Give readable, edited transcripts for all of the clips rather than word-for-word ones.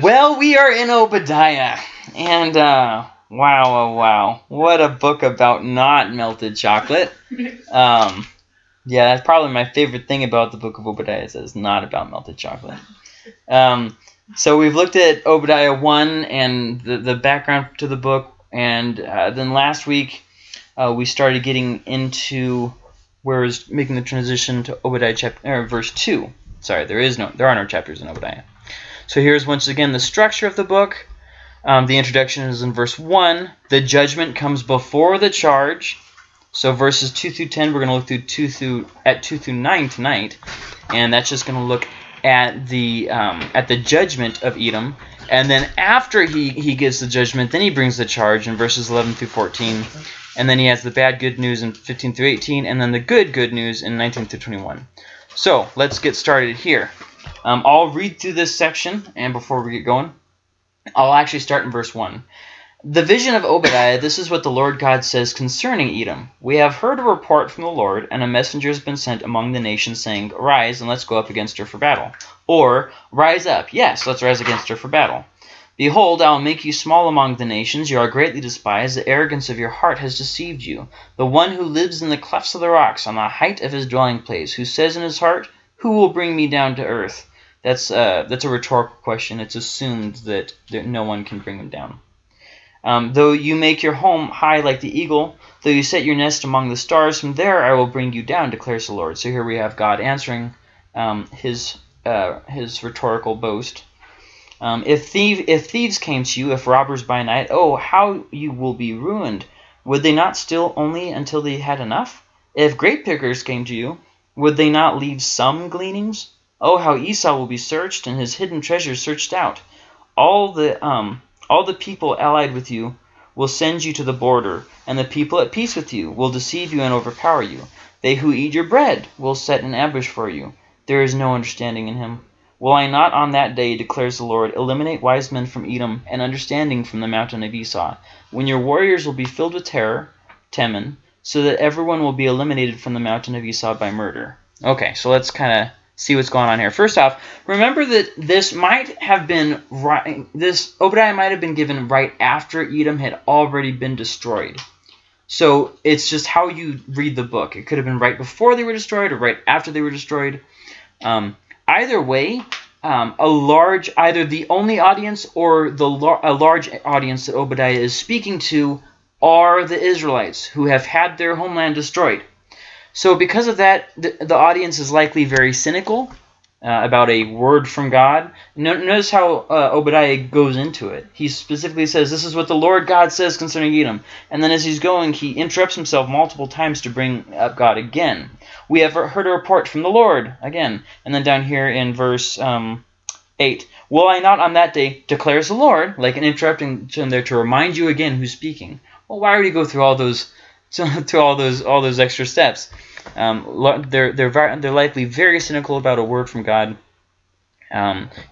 Well, we are in Obadiah, and wow, oh wow, what a book about not melted chocolate. Yeah, that's probably my favorite thing about the book of Obadiah is that it's not about melted chocolate. So we've looked at Obadiah 1 and the background to the book, and then last week we started getting into where it's making the transition to Obadiah verse 2. Sorry, there are no chapters in Obadiah. So here's once again the structure of the book. The introduction is in verse 1. The judgment comes before the charge. So verses 2 through 10, we're going to look through 2 through 9 tonight, and that's just going to look at the judgment of Edom. And then after he gives the judgment, then he brings the charge in verses 11 through 14, and then he has the bad good news in 15 through 18, and then the good news in 19 through 21. So let's get started here. I'll read through this section, and before we get going, I'll actually start in verse 1. The vision of Obadiah, this is what the Lord God says concerning Edom. We have heard a report from the Lord, and a messenger has been sent among the nations saying, "Rise, and let's go up against her for battle." Or, "Rise up, yes, let's rise against her for battle." Behold, I will make you small among the nations. You are greatly despised. The arrogance of your heart has deceived you. The one who lives in the clefts of the rocks, on the height of his dwelling place, who says in his heart, "Who will bring me down to earth?" That's a rhetorical question. It's assumed that no one can bring him down. Though you make your home high like the eagle, though you set your nest among the stars, from there I will bring you down, declares the Lord. So here we have God answering his rhetorical boast. If thieves came to you, if robbers by night, oh, how you will be ruined. Would they not steal only until they had enough? If grape pickers came to you, would they not leave some gleanings? Oh, how Esau will be searched and his hidden treasures searched out. All the people allied with you will send you to the border, and the people at peace with you will deceive you and overpower you. They who eat your bread will set an ambush for you. There is no understanding in him. Will I not on that day, declares the Lord, eliminate wise men from Edom and understanding from the mountain of Esau, when your warriors will be filled with terror, Teman, so that everyone will be eliminated from the mountain of Esau by murder. Okay, so let's kind of see what's going on here. First off, remember that Obadiah might have been given right after Edom had already been destroyed. So it's just how you read the book. It could have been right before they were destroyed or right after they were destroyed. Either way, either the only audience or a large audience that Obadiah is speaking to are the Israelites who have had their homeland destroyed. So because of that, the audience is likely very cynical about a word from God. Notice how Obadiah goes into it. He specifically says, this is what the Lord God says concerning Edom. And then as he's going, he interrupts himself multiple times to bring up God again. We have heard a report from the Lord, again. And then down here in verse 8, will I not on that day, declares the Lord, like an interrupting there to remind you again who's speaking. Well, why would he go through all those extra steps? They're likely very cynical about a word from God.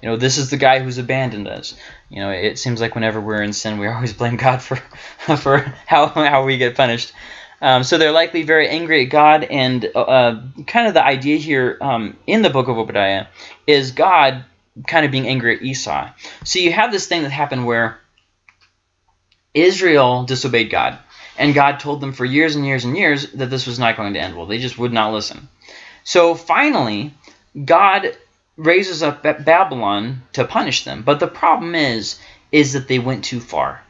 This is the guy who's abandoned us. It seems like whenever we're in sin, we always blame God for how we get punished. So they're likely very angry at God, and kind of the idea here in the book of Obadiah is God kind of being angry at Esau. So you have this thing that happened where Israel disobeyed God. And God told them for years and years and years that this was not going to end well. They just would not listen. So finally, God raises up Babylon to punish them. But the problem is that they went too far.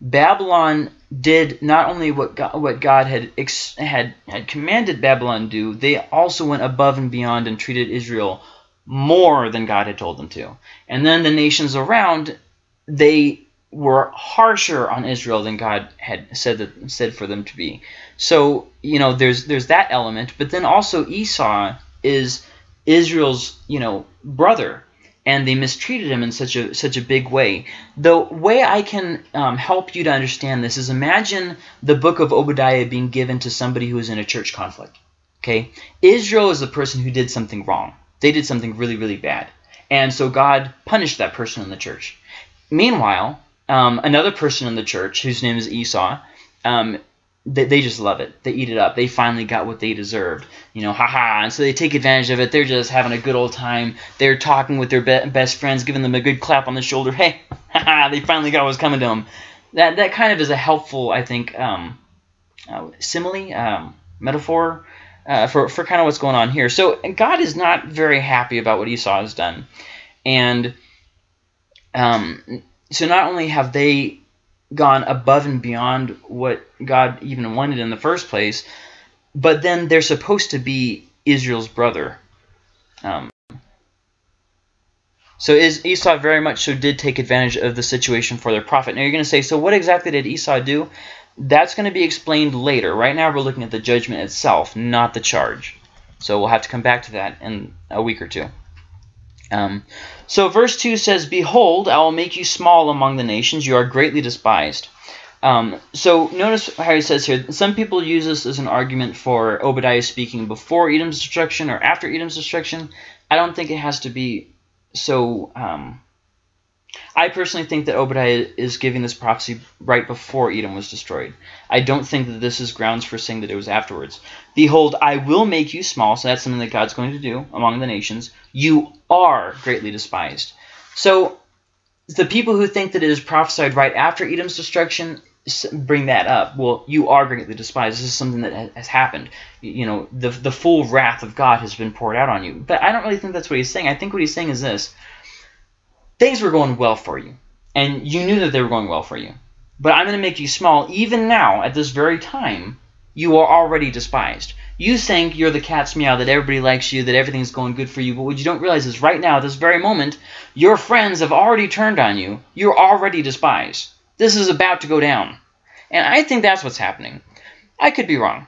Babylon did not only what God had commanded Babylon do, they also went above and beyond and treated Israel more than God had told them to. And then the nations around, they were harsher on Israel than God had said for them to be. So, there's that element, but then also Esau is Israel's, brother, and they mistreated him in such a big way. The way I can help you to understand this is imagine the book of Obadiah being given to somebody who is in a church conflict, okay? Israel is the person who did something wrong. They did something really, really bad, and so God punished that person in the church. Meanwhile, another person in the church, whose name is Esau, they just love it. They eat it up. They finally got what they deserved. You know, haha. And so they take advantage of it. They're just having a good old time. They're talking with their best friends, giving them a good clap on the shoulder. Hey, haha, they finally got what's coming to them. That kind of is a helpful, I think, simile, metaphor for kind of what's going on here. So God is not very happy about what Esau has done. And so not only have they gone above and beyond what God even wanted in the first place, but then they're supposed to be Israel's brother. So Esau very much so did take advantage of the situation for their profit. Now you're going to say, so what exactly did Esau do? That's going to be explained later. Right now we're looking at the judgment itself, not the charge. So we'll have to come back to that in a week or two. So verse 2 says, "Behold, I will make you small among the nations. You are greatly despised." So notice how he says here, some people use this as an argument for Obadiah speaking before Edom's destruction or after Edom's destruction. I don't think it has to be so. I personally think that Obadiah is giving this prophecy right before Edom was destroyed. I don't think that this is grounds for saying that it was afterwards. Behold, I will make you small, so that's something that God's going to do among the nations. You are greatly despised. So the people who think that it is prophesied right after Edom's destruction bring that up. Well, you are greatly despised. This is something that has happened. You know, the full wrath of God has been poured out on you. But I don't really think that's what he's saying. I think what he's saying is this. Things were going well for you, and you knew that they were going well for you. But I'm going to make you small. Even now, at this very time, you are already despised. You think you're the cat's meow, that everybody likes you, that everything's going good for you. But what you don't realize is right now, at this very moment, your friends have already turned on you. You're already despised. This is about to go down. And I think that's what's happening. I could be wrong.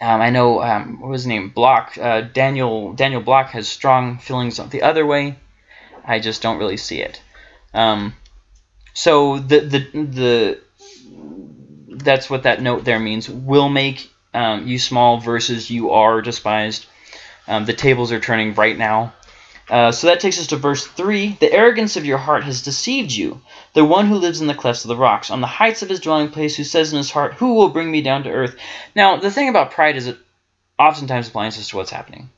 I know, what was his name? Block. Daniel Block has strong feelings the other way. I just don't really see it. So that's what that note there means. Will make you small versus you are despised. The tables are turning right now. So that takes us to verse 3. The arrogance of your heart has deceived you, the one who lives in the clefts of the rocks, on the heights of his dwelling place, who says in his heart, who will bring me down to earth? Now, the thing about pride is it oftentimes blinds us to what's happening.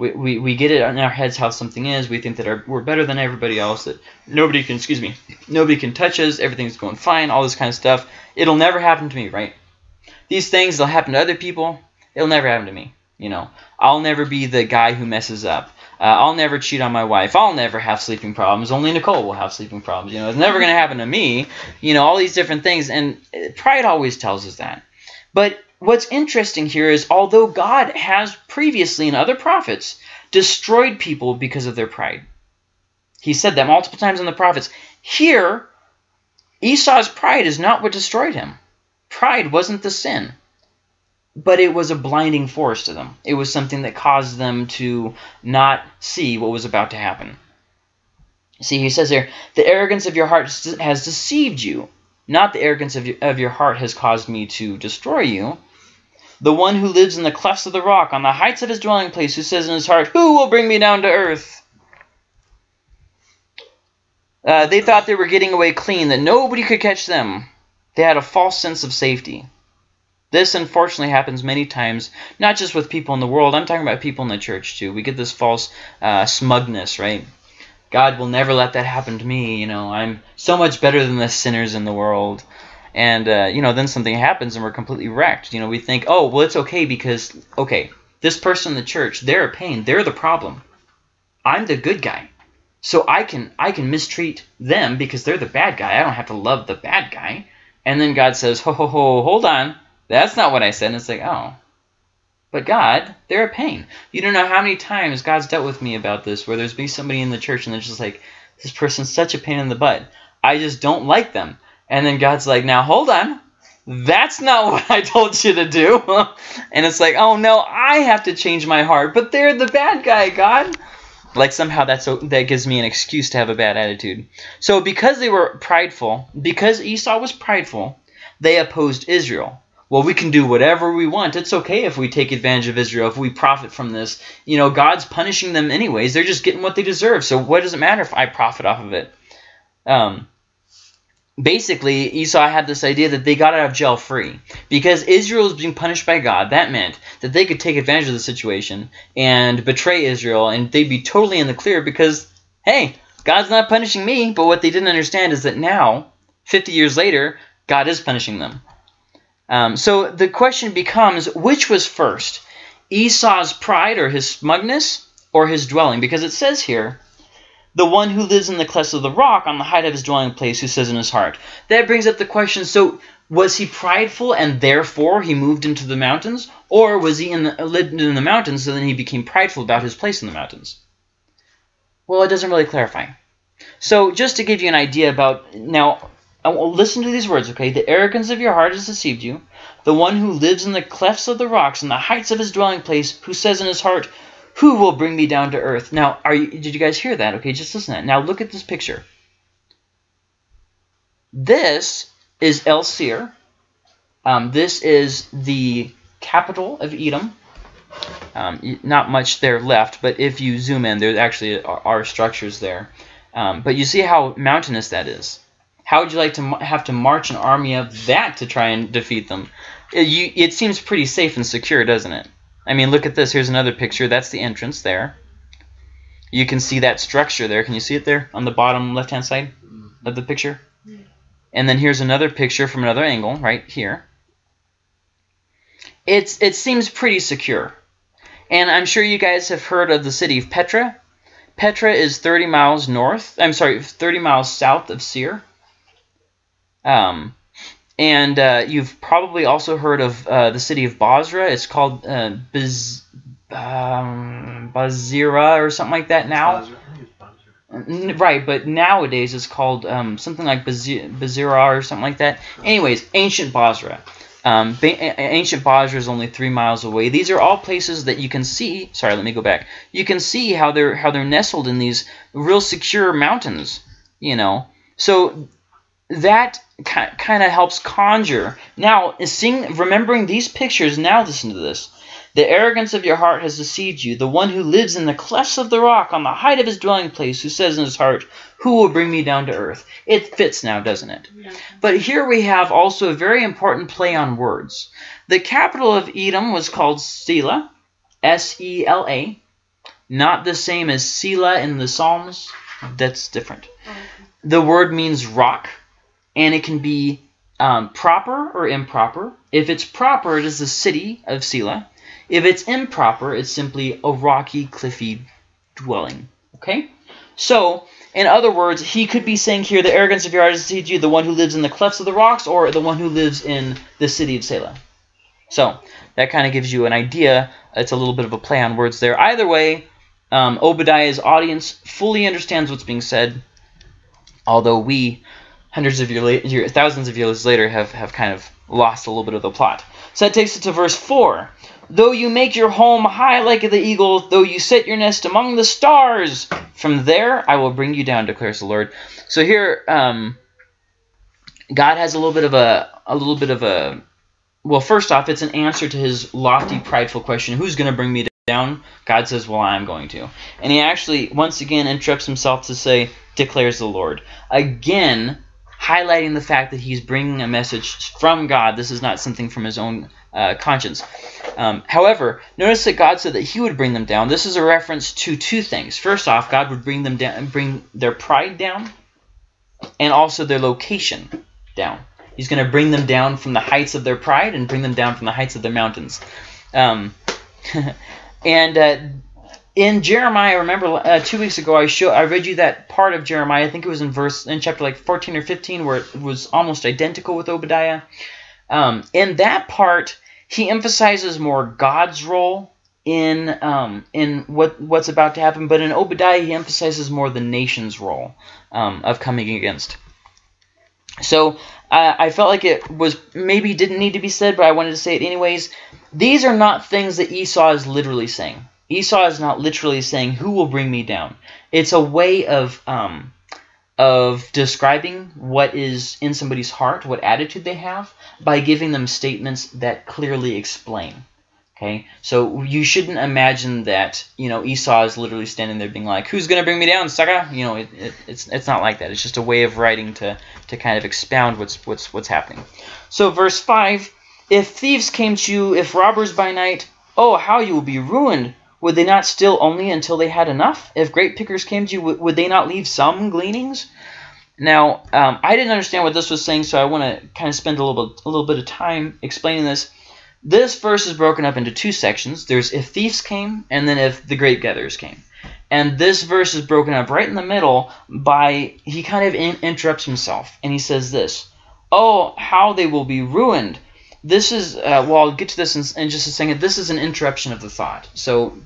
We get it in our heads how something is. We think that we're better than everybody else, that nobody can touch us, everything's going fine, all this kind of stuff. It'll never happen to me, right? These things, they'll happen to other people. It'll never happen to me, you know. I'll never be the guy who messes up. I'll never cheat on my wife. I'll never have sleeping problems. Only Nicole will have sleeping problems. You know, it's never going to happen to me. You know, all these different things. And pride always tells us that. But what's interesting here is although God has previously in other prophets destroyed people because of their pride. He said that multiple times in the prophets. Here, Esau's pride is not what destroyed him. Pride wasn't the sin, but it was a blinding force to them. It was something that caused them to not see what was about to happen. See, he says here, the arrogance of your heart has deceived you. Not the arrogance of your heart has caused me to destroy you. The one who lives in the clefts of the rock, on the heights of his dwelling place, who says in his heart, who will bring me down to earth? They thought they were getting away clean, that nobody could catch them. They had a false sense of safety. This, unfortunately, happens many times, not just with people in the world. I'm talking about people in the church, too. We get this false smugness, right? God will never let that happen to me, you know, I'm so much better than the sinners in the world. And, you know, then something happens and we're completely wrecked. You know, we think, oh, well, it's okay because, okay, this person in the church, they're a pain, they're the problem. I'm the good guy. So I can mistreat them because they're the bad guy. I don't have to love the bad guy. And then God says, ho, ho, ho, hold on, that's not what I said. And it's like, oh. But God, they're a pain. You don't know how many times God's dealt with me about this, where there's been somebody in the church and they're just like, this person's such a pain in the butt. I just don't like them. And then God's like, now hold on. That's not what I told you to do. And it's like, oh no, I have to change my heart. But they're the bad guy, God. Like somehow that gives me an excuse to have a bad attitude. So because they were prideful, because Esau was prideful, they opposed Israel. Well, we can do whatever we want. It's okay if we take advantage of Israel, if we profit from this. You know, God's punishing them anyways. They're just getting what they deserve. So what does it matter if I profit off of it? basically, Esau had this idea that they got out of jail free. Because Israel was being punished by God, that meant that they could take advantage of the situation and betray Israel, and they'd be totally in the clear because, hey, God's not punishing me. But what they didn't understand is that now, 50 years later, God is punishing them. So the question becomes, which was first? Esau's pride or his smugness or his dwelling? Because it says here, the one who lives in the cleft of the rock, on the height of his dwelling place, who says in his heart. That brings up the question, so was he prideful and therefore he moved into the mountains? Or was he lived in the mountains so then he became prideful about his place in the mountains? Well, it doesn't really clarify. So just to give you an idea about, now, listen to these words, okay? The arrogance of your heart has deceived you. The one who lives in the clefts of the rocks, in the heights of his dwelling place, who says in his heart, who will bring me down to earth? Now, did you guys hear that? Okay, just listen to that. Now, look at this picture. This is El Seir. This is the capital of Edom. Not much there left, but if you zoom in, there actually are structures there. But you see how mountainous that is. How would you like to have to march an army up that to try and defeat them? It seems pretty safe and secure, doesn't it? I mean, look at this. Here's another picture. That's the entrance there. You can see that structure there. Can you see it there on the bottom left-hand side of the picture? Yeah. And then here's another picture from another angle right here. It seems pretty secure. And I'm sure you guys have heard of the city of Petra. Petra is 30 miles north. I'm sorry, 30 miles south of Seir. And you've probably also heard of the city of Basra. It's called Bazira or something like that now. Right, but nowadays it's called something like Bazira or something like that. Anyways, ancient Basra. Ancient Basra is only 3 miles away. These are all places that you can see. Sorry, let me go back. You can see how they're nestled in these real secure mountains, you know. So that kind of helps conjure. Now, remembering these pictures, now listen to this. The arrogance of your heart has deceived you, the one who lives in the clefts of the rock, on the height of his dwelling place, who says in his heart, who will bring me down to earth? It fits now, doesn't it? Yeah. But here we have also a very important play on words. The capital of Edom was called Sela, S-E-L-A, not the same as Selah in the Psalms. That's different. The word means rock. And it can be proper or improper. If it's proper, it is the city of Selah. If it's improper, it's simply a rocky, cliffy dwelling. Okay? So, in other words, he could be saying here, the arrogance of your heart has deceived you, the one who lives in the clefts of the rocks, or the one who lives in the city of Selah. So, that kind of gives you an idea. It's a little bit of a play on words there. Either way, Obadiah's audience fully understands what's being said, although we, thousands of years later, have kind of lost a little bit of the plot. So that takes us to verse 4. Though you make your home high like the eagle, though you set your nest among the stars, from there I will bring you down, declares the Lord. So here, God has a little bit of a. Well, first off, it's an answer to his lofty, prideful question: who's going to bring me down? God says, well, I'm going to. And he actually once again interrupts himself to say, declares the Lord. Again, highlighting the fact that he's bringing a message from God. This is not something from his own conscience. However, notice that God said that he would bring them down. This is a reference to two things. First off, God would bring them down and bring their pride down, and also their location down. He's going to bring them down from the heights of their pride and bring them down from the heights of their mountains. In Jeremiah, remember 2 weeks ago I read you that part of Jeremiah. I think it was in chapter like 14 or 15, where it was almost identical with Obadiah. In that part, he emphasizes more God's role in what's about to happen, but in Obadiah he emphasizes more the nation's role of coming against. So I felt like it was maybe didn't need to be said, but I wanted to say it anyways. These are not things that Esau is literally saying. Esau is not literally saying, who will bring me down? It's a way of describing what is in somebody's heart, what attitude they have, by giving them statements that clearly explain Okay, so you shouldn't imagine that, you know, Esau is literally standing there being like, who's going to bring me down, sucker? You know, it's not like that. It's just a way of writing to kind of expound what's happening. So verse 5, if thieves came to you, if robbers by night, oh, how you will be ruined. Would they not steal only until they had enough? If grape pickers came to you, would they not leave some gleanings? Now, I didn't understand what this was saying, so I want to kind of spend a little bit of time explaining this. This verse is broken up into two sections. There's if thieves came, and then if the grape gatherers came. And this verse is broken up right in the middle by, he kind of interrupts himself, and he says this, oh, how they will be ruined. This is, well, I'll get to this in just a second. This is an interruption of the thought. So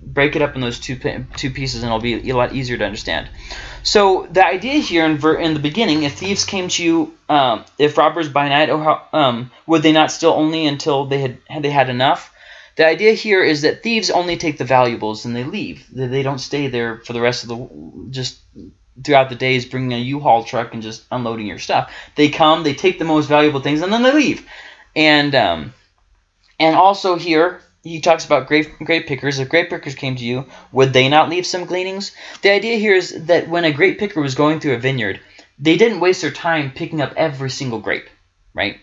break it up in those two pieces, and it'll be a lot easier to understand. So the idea here in the beginning, if thieves came to you, if robbers by night, oh, how, would they not steal only until they had enough? The idea here is that thieves only take the valuables and they leave. They don't stay there for the rest of the throughout the days bringing a U-Haul truck and just unloading your stuff. They come, they take the most valuable things, and then they leave. And also here, he talks about grape pickers. If grape pickers came to you, would they not leave some gleanings? The idea here is that when a grape picker was going through a vineyard, they didn't waste their time picking up every single grape, right?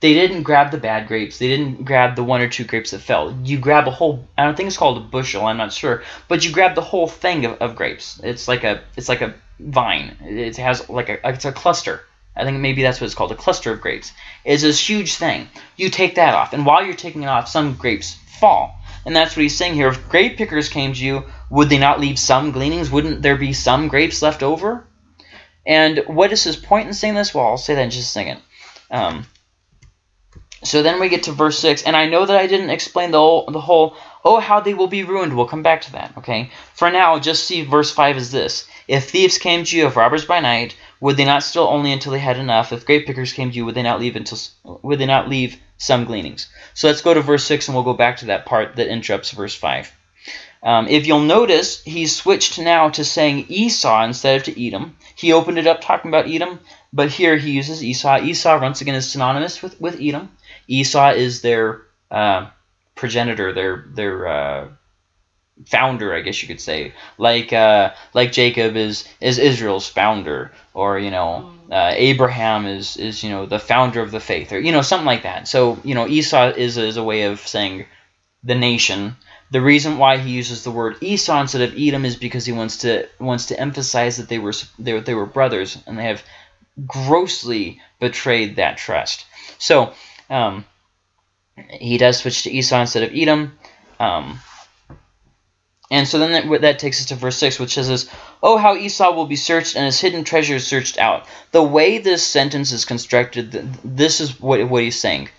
They didn't grab the bad grapes. They didn't grab the one or two grapes that fell. You grab a whole, I don't think it's called a bushel, I'm not sure, but you grab the whole thing of grapes. It's like a vine. It has like it's a cluster. I think maybe that's what it's called, a cluster of grapes. It's this huge thing. You take that off, and while you're taking it off, some grapes fall. And that's what he's saying here. If grape pickers came to you, would they not leave some gleanings? Wouldn't there be some grapes left over? And what is his point in saying this? Well, I'll say that in just a second. So then we get to verse 6, and I know that I didn't explain the whole, oh, how they will be ruined. We'll come back to that, okay? For now, just see verse 5 as this. If thieves came to you, if robbers by night, would they not steal only until they had enough? If grape pickers came to you, would they not leave some gleanings? So let's go to verse 6, and we'll go back to that part that interrupts verse 5. If you'll notice, he's switched now to saying Esau instead of to Edom. He opened it up talking about Edom, but here he uses Esau. Esau, once again, is synonymous with Edom. Esau is their progenitor, their founder, I guess you could say. Like Jacob is Israel's founder, or Abraham is the founder of the faith, or something like that. So Esau is a way of saying the nation. The reason why he uses the word Esau instead of Edom is because he wants to emphasize that they were brothers, and they have grossly betrayed that trust. So he does switch to Esau instead of Edom. And so then that takes us to verse 6, which says this, oh, how Esau will be searched and his hidden treasures searched out. The way this sentence is constructed, this is what he's saying.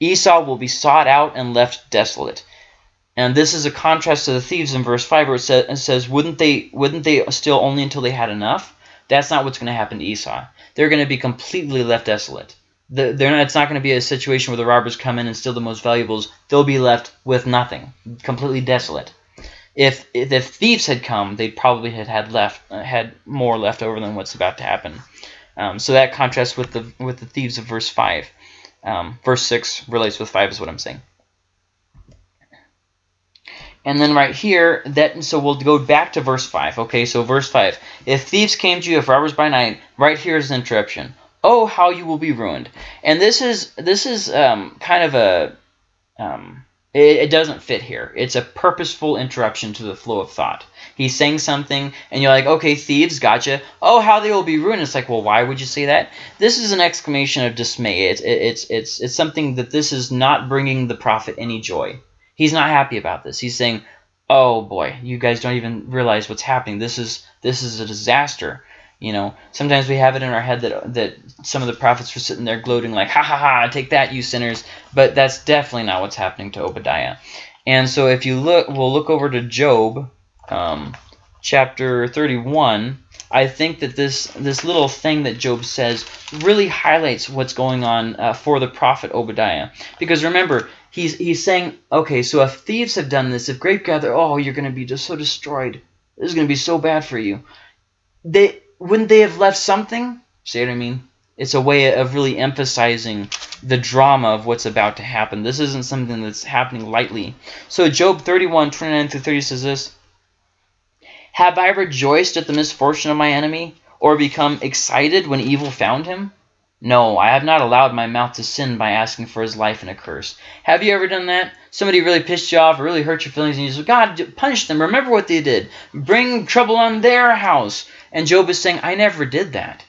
Esau will be sought out and left desolate. And this is a contrast to the thieves in verse 5 where it says, wouldn't they steal only until they had enough? That's not what's going to happen to Esau. They're going to be completely left desolate. It's not going to be a situation where the robbers come in and steal the most valuables. They'll be left with nothing, completely desolate. If thieves had come, they probably had more left over than what's about to happen. So that contrasts with the thieves of verse 5. Verse 6 relates with 5 is what I'm saying. And then right here, so we'll go back to verse 5. Okay, so verse 5. If thieves came to you, if robbers by night, right here is an interruption. Oh, how you will be ruined. And this is kind of a it doesn't fit here. It's a purposeful interruption to the flow of thought. He's saying something, and you're like, okay, thieves, gotcha. Oh, how they will be ruined. It's like, well, why would you say that? This is an exclamation of dismay. It's something that this is not bringing the prophet any joy. He's not happy about this. He's saying, oh boy, you guys don't even realize what's happening. This is a disaster. Sometimes we have it in our head that some of the prophets were sitting there gloating like, ha ha ha, take that, you sinners. But that's definitely not what's happening to Obadiah. And so if you look, we'll look over to Job, chapter 31. I think that this little thing that Job says really highlights what's going on for the prophet Obadiah. Because remember, he's saying, okay, so if thieves have done this, if grape gather, oh, you're going to be just so destroyed. This is going to be so bad for you. Wouldn't they have left something? See what I mean? It's a way of really emphasizing the drama of what's about to happen. This isn't something that's happening lightly. So Job 31:29-30 says this: "Have I rejoiced at the misfortune of my enemy, or become excited when evil found him? No, I have not allowed my mouth to sin by asking for his life in a curse." Have you ever done that? Somebody really pissed you off or really hurt your feelings, and you say, God, punish them. Remember what they did. Bring trouble on their house. And Job is saying, I never did that.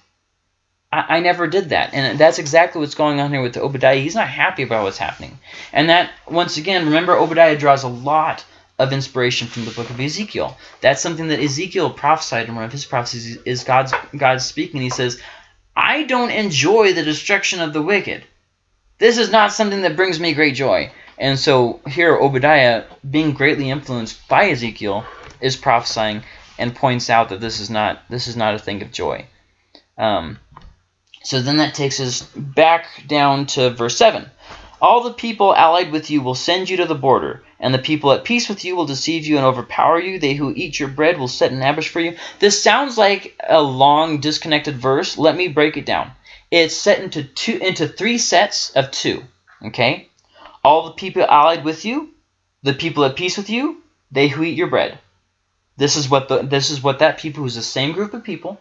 I never did that. And that's exactly what's going on here with Obadiah. He's not happy about what's happening. And that, once again, remember, Obadiah draws a lot of inspiration from the book of Ezekiel. That's something that Ezekiel prophesied in one of his prophecies, is God's speaking. He says, I don't enjoy the destruction of the wicked. This is not something that brings me great joy. And so here Obadiah, being greatly influenced by Ezekiel, is prophesying and points out that this is not a thing of joy. So then that takes us back down to verse 7. All the people allied with you will send you to the border, and the people at peace with you will deceive you and overpower you. They who eat your bread will set an ambush for you. This sounds like a long, disconnected verse. Let me break it down. It's set into three sets of two. Okay? All the people allied with you, the people at peace with you, they who eat your bread. This is what that people, who's the same group of people,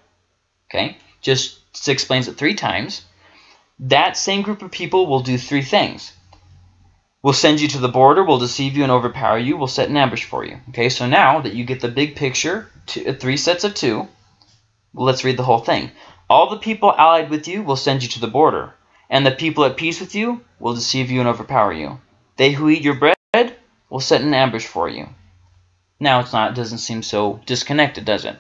okay, just explains it three times. That same group of people will do three things. We'll send you to the border, we'll deceive you and overpower you, we'll set an ambush for you. Okay, so now that you get the big picture, three sets of two, let's read the whole thing. All the people allied with you will send you to the border, and the people at peace with you will deceive you and overpower you. They who eat your bread will set an ambush for you. Now it doesn't seem so disconnected, does it?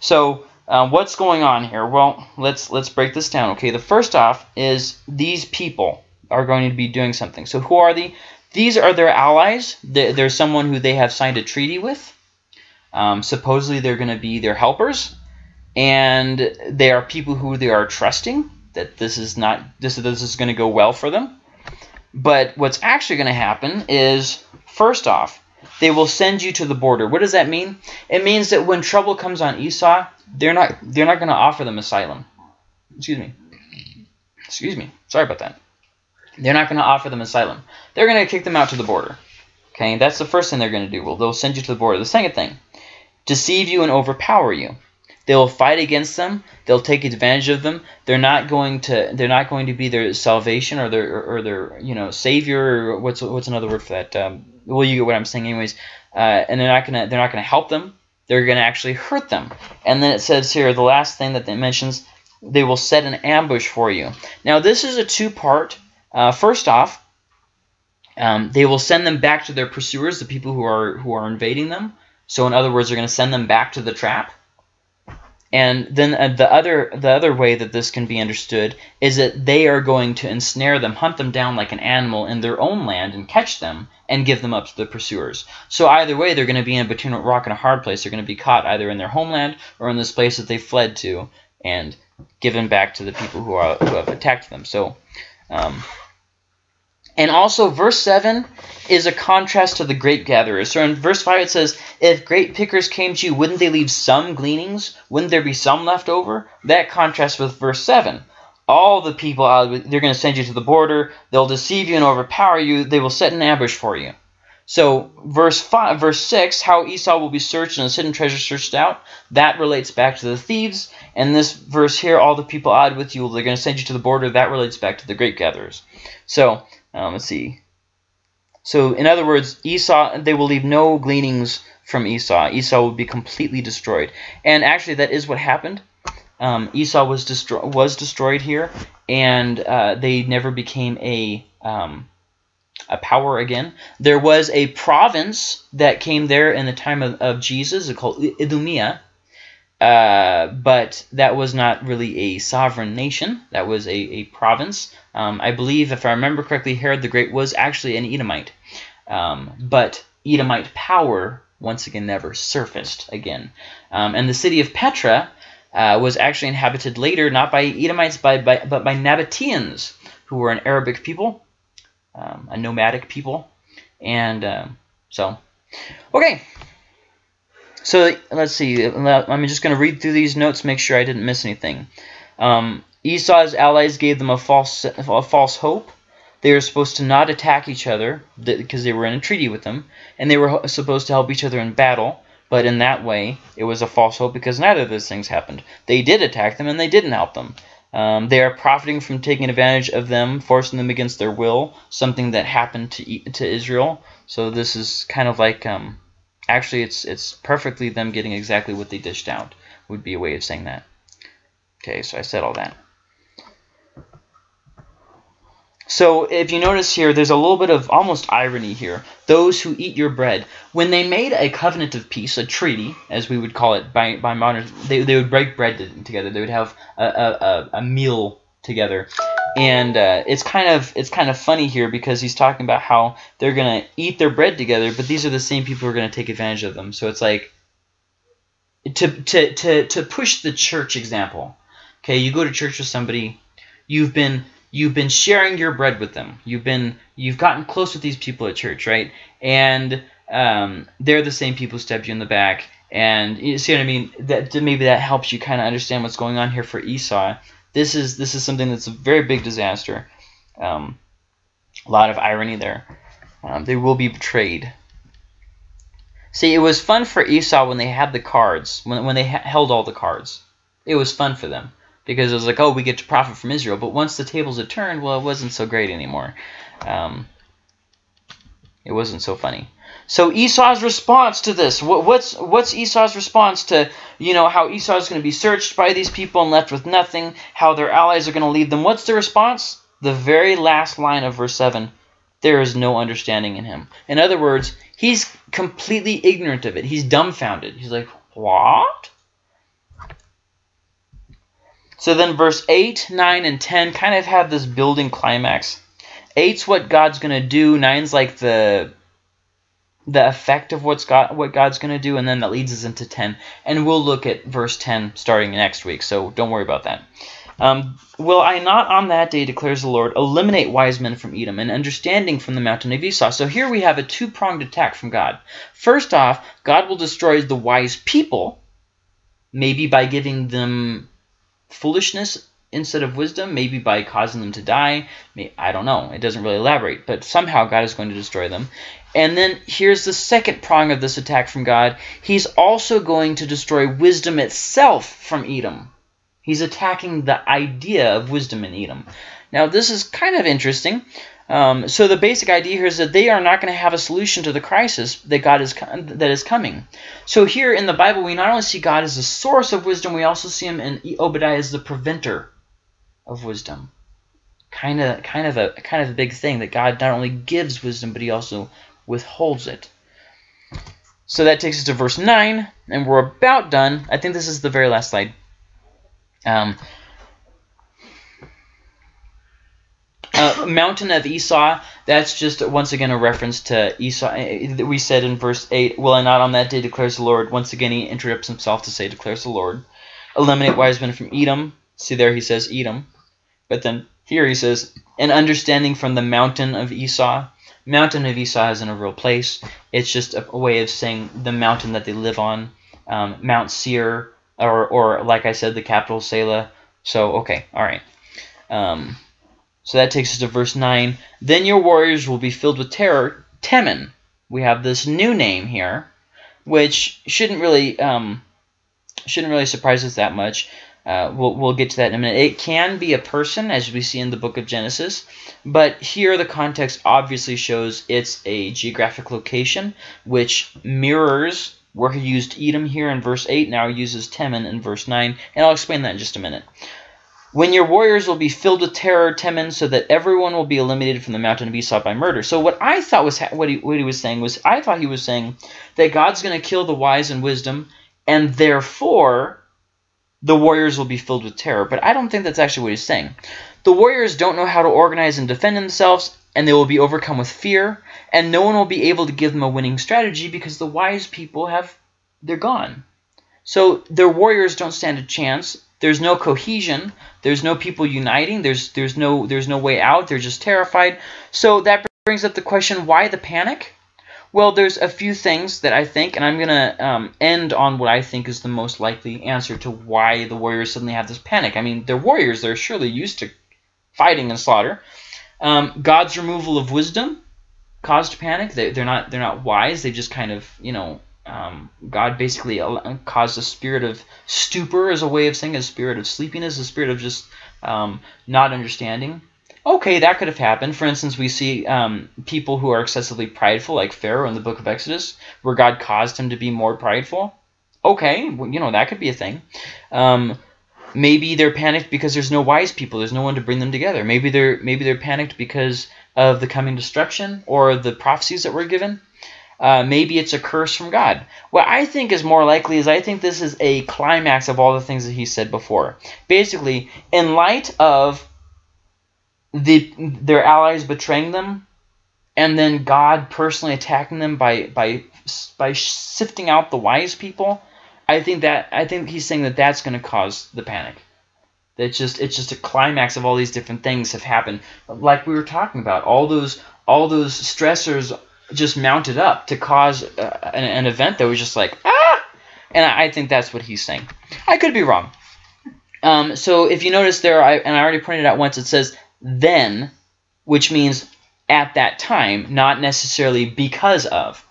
So what's going on here? Well, let's break this down. Okay, the first off is these people are going to be doing something. So who are they? These are their allies. They're someone who they have signed a treaty with. Supposedly they're going to be their helpers, and they are people who they are trusting that this is going to go well for them. But what's actually going to happen is, first off, they will send you to the border. What does that mean? It means that when trouble comes on Esau, they're not going to offer them asylum. Excuse me. Sorry about that. They're not going to offer them asylum. They're going to kick them out to the border. Okay, that's the first thing they're going to do. Well, they'll send you to the border. The second thing, deceive you and overpower you. They will fight against them. They'll take advantage of them. They're not going to be their salvation or their savior. Or what's another word for that? Well, you get what I'm saying, anyways. And they're not gonna help them. They're gonna actually hurt them. And then it says here the last thing that it mentions, they will set an ambush for you. Now this is a two-part. First off, they will send them back to their pursuers, the people who are invading them. So in other words, they're going to send them back to the trap. And then the other way that this can be understood is that they are going to ensnare them, hunt them down like an animal in their own land and catch them and give them up to the pursuers. So either way, they're going to be in between a rock and a hard place. They're going to be caught either in their homeland or in this place that they fled to and given back to the people who have attacked them. So, and also verse 7 is a contrast to the grape gatherers. So in verse 5 it says, if grape pickers came to you, wouldn't they leave some gleanings? Wouldn't there be some left over? That contrasts with verse 7. All the people, they're going to send you to the border. They'll deceive you and overpower you. They will set an ambush for you. So verse 6, how Esau will be searched and his hidden treasure searched out, that relates back to the thieves. And this verse here, all the people allied with you, they're going to send you to the border, that relates back to the grape gatherers. So let's see. So in other words, they will leave no gleanings from Esau. Esau will be completely destroyed. And actually that is what happened. Esau was destroyed here, and they never became a power again. There was a province that came there in the time of Jesus called Idumaea, but that was not really a sovereign nation. That was a province. I believe, if I remember correctly, Herod the Great was actually an Edomite, but Edomite power once again never surfaced again. And the city of Petra was actually inhabited later, not by Edomites, but by Nabataeans, who were an Arabic people. A nomadic people, and so let's see. I'm just going to read through these notes, make sure I didn't miss anything. Esau's allies gave them a false hope. They were supposed to not attack each other because they were in a treaty with them, and they were supposed to help each other in battle, but in that way, it was a false hope because neither of those things happened. They did attack them, and they didn't help them. They are profiting from taking advantage of them, forcing them against their will, something that happened to Israel. So this is kind of like, actually, it's perfectly them getting exactly what they dished out would be a way of saying that. Okay, so I said all that. So if you notice here, there's a little bit of almost irony here. Those who eat your bread. When they made a covenant of peace, a treaty, as we would call it by modern, they would break bread together. They would have a meal together, and it's kind of funny here because he's talking about how they're gonna eat their bread together, but these are the same people who are gonna take advantage of them. So it's like to push the church example. Okay, you go to church with somebody, you've been sharing your bread with them. You've gotten close with these people at church, right? And they're the same people who stab you in the back. And you see what I mean? That maybe that helps you kind of understand what's going on here for Esau. This is something that's a very big disaster. A lot of irony there. They will be betrayed. See, it was fun for Esau when they had the cards, when they held all the cards. It was fun for them. Because it was like, oh, we get to profit from Israel. But once the tables had turned, well, it wasn't so great anymore. It wasn't so funny. So Esau's response to this, what's Esau's response to, you know, how Esau's going to be searched by these people and left with nothing, how their allies are going to leave them. What's the response? The very last line of verse 7, there is no understanding in him. In other words, he's completely ignorant of it. He's dumbfounded. He's like, what? So then verse 8, 9, and 10 kind of have this building climax. 8's what God's going to do. 9's like the effect of what God's going to do. And then that leads us into 10. And we'll look at verse 10 starting next week, so don't worry about that. Will I not on that day, declares the Lord, eliminate wise men from Edom and understanding from the mountain of Esau? So here we have a two-pronged attack from God. First off, God will destroy the wise people, maybe by giving them foolishness instead of wisdom, maybe by causing them to die. I don't know. It doesn't really elaborate, but somehow God is going to destroy them. And then here's the second prong of this attack from God. He's also going to destroy wisdom itself from Edom. He's attacking the idea of wisdom in Edom. Now, this is kind of interesting. So the basic idea here is that they are not going to have a solution to the crisis that is coming. So here in the Bible, we not only see God as the source of wisdom, we also see him in Obadiah as the preventer of wisdom. Kind of a big thing that God not only gives wisdom, but he also withholds it. So that takes us to verse 9, and we're about done. I think this is the very last slide. Mountain of Esau, that's just once again a reference to Esau. We said in verse 8, will I not on that day, declares the Lord. Once again, he interrupts himself to say, declares the Lord. Eliminate wise men from Edom. See there he says Edom. But then here he says, an understanding from the mountain of Esau. Mountain of Esau isn't a real place. It's just a way of saying the mountain that they live on. Mount Seir, or like I said, the capital Selah. So, okay, all right. So that takes us to verse 9. Then your warriors will be filled with terror. Teman. We have this new name here, which shouldn't really surprise us that much. We'll get to that in a minute. It can be a person, as we see in the book of Genesis, but here the context obviously shows it's a geographic location, which mirrors where he used Edom here in verse 8. Now he uses Teman in verse 9, and I'll explain that in just a minute. When your warriors will be filled with terror, Teman, so that everyone will be eliminated from the mountain of Esau by murder. So what I thought was what he was saying was, I thought he was saying that God's going to kill the wise and wisdom, and therefore the warriors will be filled with terror. But I don't think that's actually what he's saying. The warriors don't know how to organize and defend themselves, and they will be overcome with fear, and no one will be able to give them a winning strategy because the wise people they're gone. So their warriors don't stand a chance. There's no cohesion. There's no people uniting. There's no way out. They're just terrified. So that brings up the question: why the panic? Well, there's a few things that I think, and I'm gonna end on what I think is the most likely answer to why the warriors suddenly have this panic. I mean, they're warriors. They're surely used to fighting and slaughter. God's removal of wisdom caused panic. They're not wise. They just kind of, you know, God basically caused a spirit of stupor as a way of saying, a spirit of sleepiness, a spirit of just not understanding. Okay, that could have happened. For instance, we see people who are excessively prideful, like Pharaoh in the book of Exodus, where God caused him to be more prideful. Okay, well, you know, that could be a thing. Maybe they're panicked because there's no wise people. There's no one to bring them together. Maybe they're panicked because of the coming destruction or the prophecies that were given. Maybe it's a curse from God. What I think is more likely is I think this is a climax of all the things that he said before. Basically, in light of their allies betraying them, and then God personally attacking them by sifting out the wise people, I think he's saying that that's going to cause the panic. It's just a climax of all these different things have happened, like we were talking about. All those stressors just mounted up to cause an event that was just like ah, and I think that's what he's saying. I could be wrong. So if you notice there, I already pointed out once, it says then, which means at that time, not necessarily because of.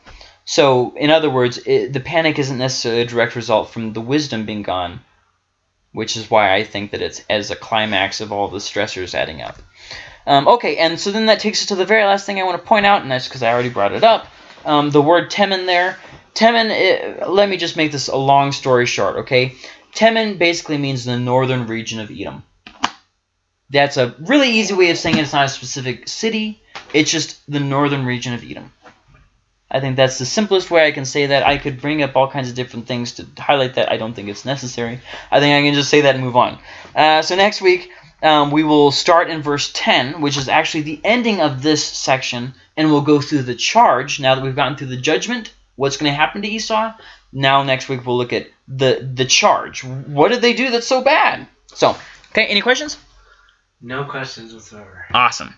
So, in other words, the panic isn't necessarily a direct result from the wisdom being gone, which is why I think that it's as a climax of all the stressors adding up. Okay, and so then that takes us to the very last thing I want to point out, and that's because I already brought it up, the word Teman there. Teman, let me just make this a long story short, okay? Teman basically means the northern region of Edom. That's a really easy way of saying it's not a specific city. It's just the northern region of Edom. I think that's the simplest way I can say that. I could bring up all kinds of different things to highlight that. I don't think it's necessary. I think I can just say that and move on. So next week, we will start in verse 10, which is actually the ending of this section, and we'll go through the charge. Now that we've gotten through the judgment, what's going to happen to Esau? Now next week we'll look at the charge. What did they do that's so bad? So, okay, any questions? No questions whatsoever. Awesome.